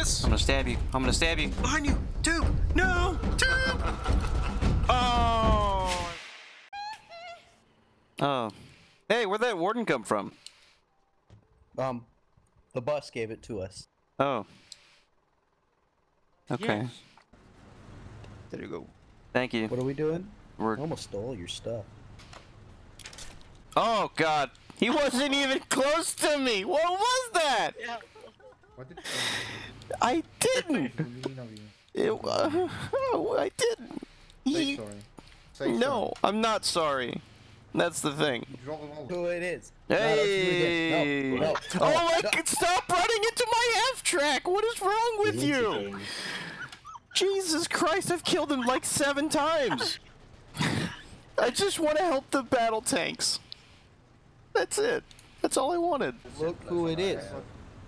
this. I'm gonna stab you. I'm gonna stab you. Behind you. Tube. No. Tube. Oh. Oh. Hey, where'd that warden come from? The bus gave it to us. Oh. Okay. Yes. There you go. Thank you. What are we doing? We're... I almost stole your stuff. Oh God. He wasn't even close to me! What was that? Yeah. What did you... I didn't! I didn't! Say sorry. Say no, sorry. I'm not sorry. That's the thing. Who it is. Hey! No, no, no. Oh my God, stop running into my F-track! What is wrong with you? Jesus Christ, I've killed him like 7 times! I just want to help the battle tanks. That's it. That's all I wanted. Look who it is.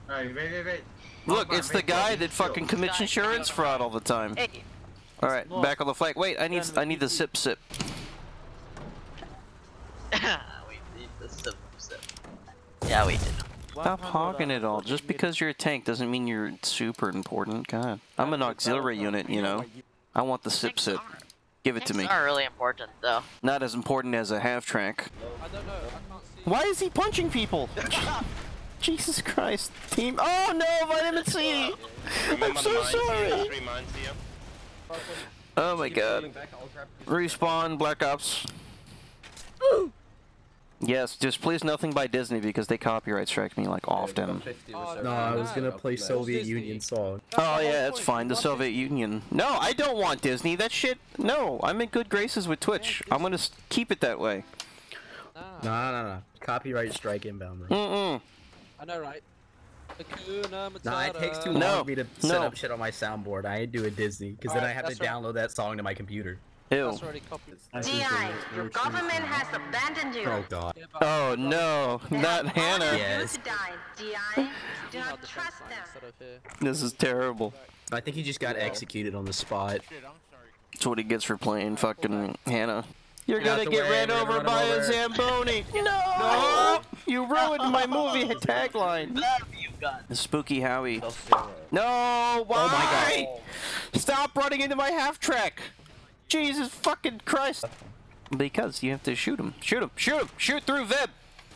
Alright, wait. Look, it's the guy that fucking commits insurance fraud all the time. Alright, back on the flag. Wait, I need the sip. We need the sip. Yeah, we did. Stop hogging it all. Just because you're a tank doesn't mean you're super important. God. I'm an auxiliary unit, you know. I want the sip. Give it to me. Tanks are really important, though. Not as important as a half-track. I don't know. Why is he punching people? Jesus Christ, team. Oh no, vitamin C! I'm so sorry! Oh my God. Respawn, Black Ops. Ooh. Yes, just please nothing by Disney because they copyright strike me like often. No, I was gonna play Soviet Union song. Oh yeah, that's fine, the Soviet Union. No, I don't want Disney, that shit. No, I'm in good graces with Twitch. I'm gonna keep it that way. No. Copyright strike inbound. I know, right? Nah, it takes too long for me to set up shit on my soundboard. I ain't doing Disney, because then I have to download that song to my computer. Ew. D.I., your government has abandoned you. Oh, God. Oh, no. Not Hannah. Yes. D.I., do not trust them. This is terrible. I think he just got executed on the spot. That's what he gets for playing fucking Hannah. You're gonna get ran over by a Zamboni! No! You ruined my movie tagline! Love you, God! Spooky Howie. No! Why? Oh my God. Stop running into my half-track! Jesus fucking Christ! Because you have to shoot him. Shoot him! Shoot him! Shoot through Veb!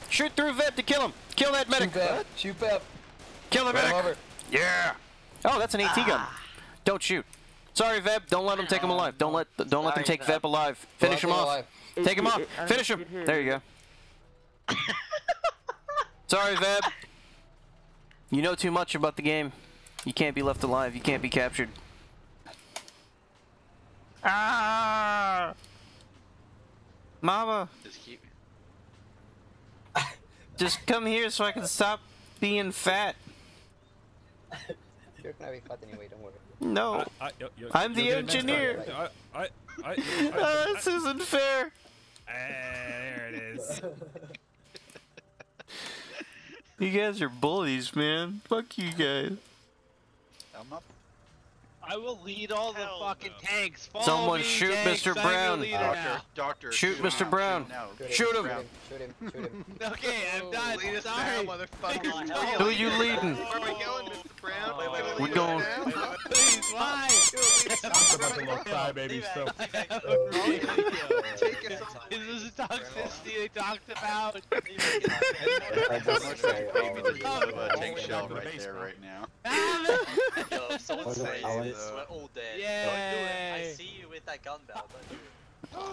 Shoot through Veb to kill him! Kill that medic! Shoot Veb! Kill the medic! Yeah! Oh, that's an AT gun. Don't shoot. Sorry, Veb. Don't let him take him alive. Don't let them take Veb alive. Finish him off. Take him off. Finish him. There you go. Sorry, Veb. You know too much about the game. You can't be left alive. You can't be captured. Ah, Mama. Just come here so I can stop being fat. You're gonna be fat anyway. Don't worry. No, I'm the engineer. This isn't fair. There it is. You guys are bullies, man. Fuck you guys. I will lead all the fucking tanks. Follow someone me, shoot tanks. Mr. Brown. Doctor, shoot Mr. Brown. Shoot him. Shoot him. Okay, I'm done. I'm sorry. Motherfucker. Who are you leading? Where are we going, Mr. Brown? We're going. Please, why? This is the toxicity they talked about. Take shell right there, right now. I see you with that gun belt.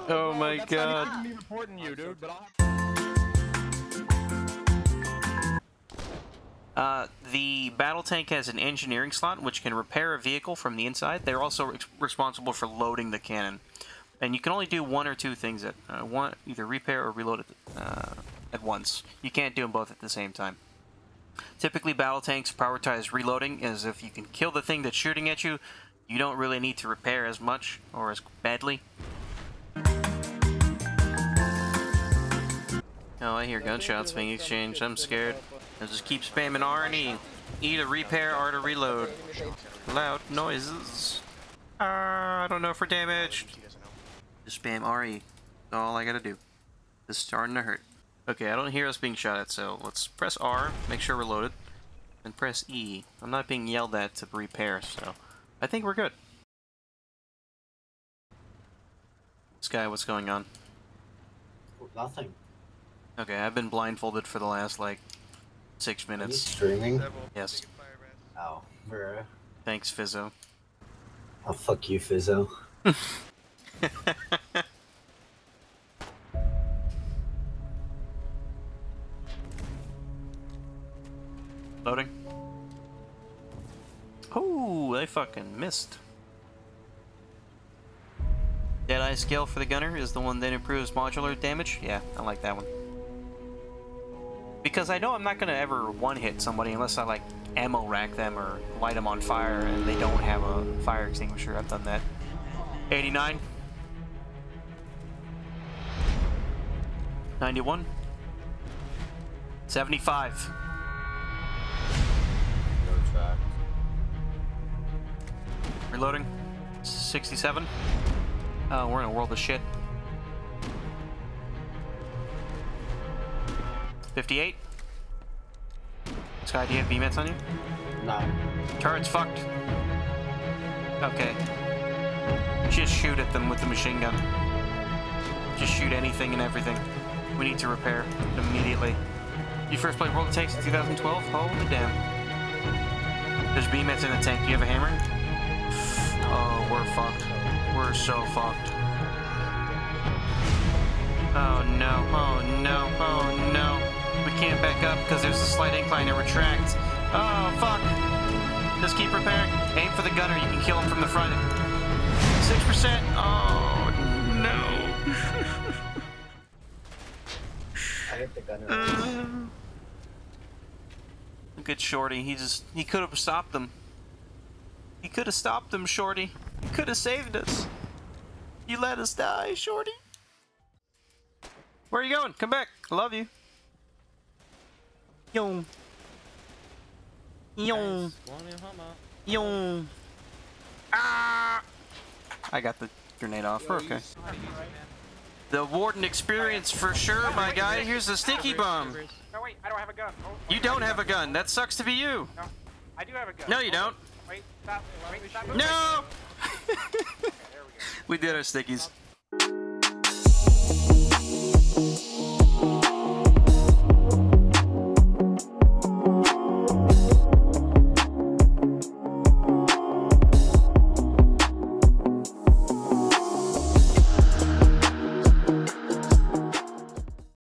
Oh my God. That's not me reporting you, dude. The battle tank has an engineering slot which can repair a vehicle from the inside. They're also responsible for loading the cannon, and you can only do 1 or 2 things at one, either repair or reload it at once. You can't do them both at the same time. Typically, battle tanks prioritize reloading, as if you can kill the thing that's shooting at you, you don't really need to repair as much or as badly. Oh, I hear gunshots being exchanged. I'm scared. I'll just keep spamming R and E. E to repair, R to reload. Loud noises. I don't know if we're damaged. Just spam R E. That's all I gotta do. It's starting to hurt. Okay, I don't hear us being shot at, so let's press R, make sure we're loaded. and press E. I'm not being yelled at to repair, so I think we're good. Sky, what's going on? Nothing. Okay, I've been blindfolded for the last, like, 6 minutes. Streaming? Yes. Oh, bruh. Thanks, Fizzo. Oh, fuck you, Fizzo. Loading. Oh, they fucking missed. Deadeye scale for the gunner is the one that improves modular damage. Yeah, I like that one. Because I know I'm not gonna ever one-hit somebody unless I, like, ammo rack them or light them on fire and they don't have a fire extinguisher. I've done that. 89. 91. 75. No track. Reloading. 67. Oh, we're in a world of shit. 58. Sky, do you have VMATs on you? No. Turret's fucked. Okay. Just shoot at them with the machine gun. Just shoot anything and everything. We need to repair immediately. You first played World of Tanks in 2012? Holy damn. There's VMATs in the tank. Do you have a hammer? Oh, we're fucked. We're so fucked. Oh no, oh no, oh no. We can't back up because there's a slight incline to retract. Oh, fuck. Just keep repairing. Aim for the gunner. You can kill him from the front. 6%. Oh, no. I hit the gunner. Look at Shorty. He could have stopped them. He could have stopped them, Shorty. He could have saved us. You let us die, Shorty. Where are you going? Come back. I love you. Yo. Yo. Yo. Ah! I got the grenade off. We're okay. The warden experience for sure, my guy. Here's the sticky bomb. No, wait, I don't have a gun. You don't have a gun. That sucks to be you. No, I do have a gun. No, you don't. Wait, stop. No! We did our stickies.